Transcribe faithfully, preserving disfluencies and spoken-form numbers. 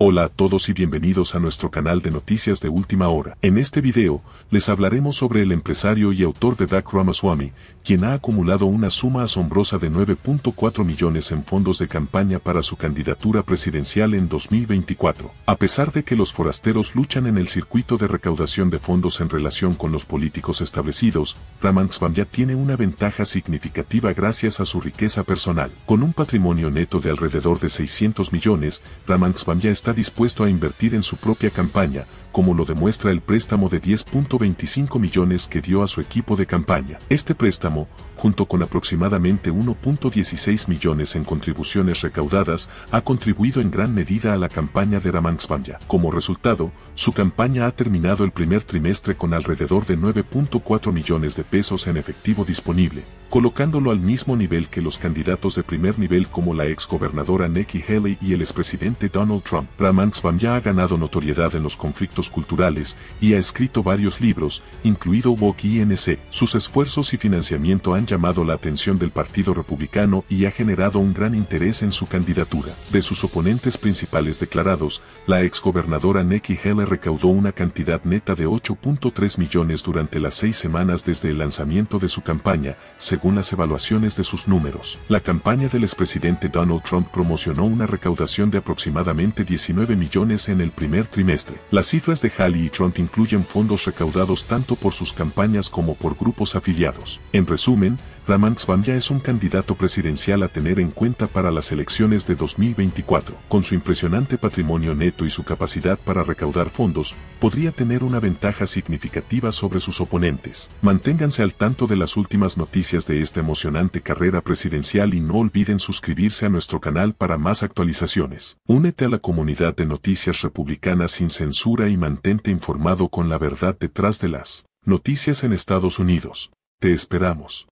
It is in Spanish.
Hola a todos y bienvenidos a nuestro canal de noticias de última hora. En este video, les hablaremos sobre el empresario y autor de D A C Ramaswamy, quien ha acumulado una suma asombrosa de nueve punto cuatro millones en fondos de campaña para su candidatura presidencial en dos mil veinticuatro. A pesar de que los forasteros luchan en el circuito de recaudación de fondos en relación con los políticos establecidos, Ramaswamy tiene una ventaja significativa gracias a su riqueza personal. Con un patrimonio neto de alrededor de seiscientos millones, Ramaswamy está dispuesto a invertir en su propia campaña, como lo demuestra el préstamo de diez punto veinticinco millones que dio a su equipo de campaña. Este préstamo, junto con aproximadamente uno punto dieciséis millones en contribuciones recaudadas, ha contribuido en gran medida a la campaña de Ramaswamy. Como resultado, su campaña ha terminado el primer trimestre con alrededor de nueve punto cuatro millones de pesos en efectivo disponible, colocándolo al mismo nivel que los candidatos de primer nivel como la exgobernadora Nikki Haley y el expresidente Donald Trump. Ramaswamy ha ganado notoriedad en los conflictos culturales y ha escrito varios libros, incluido Vogue y N C. Sus esfuerzos y financiamiento han llamado la atención del Partido Republicano y ha generado un gran interés en su candidatura. De sus oponentes principales declarados, la exgobernadora Nikki Haley recaudó una cantidad neta de ocho punto tres millones durante las seis semanas desde el lanzamiento de su campaña, según las evaluaciones de sus números. La campaña del expresidente Donald Trump promocionó una recaudación de aproximadamente diecinueve millones en el primer trimestre. La cifra Las cifras de Haley y Trump incluyen fondos recaudados tanto por sus campañas como por grupos afiliados. En resumen, Ramaswamy es un candidato presidencial a tener en cuenta para las elecciones de dos mil veinticuatro. Con su impresionante patrimonio neto y su capacidad para recaudar fondos, podría tener una ventaja significativa sobre sus oponentes. Manténganse al tanto de las últimas noticias de esta emocionante carrera presidencial y no olviden suscribirse a nuestro canal para más actualizaciones. Únete a la comunidad de noticias republicanas sin censura y mantente informado con la verdad detrás de las noticias en Estados Unidos. Te esperamos.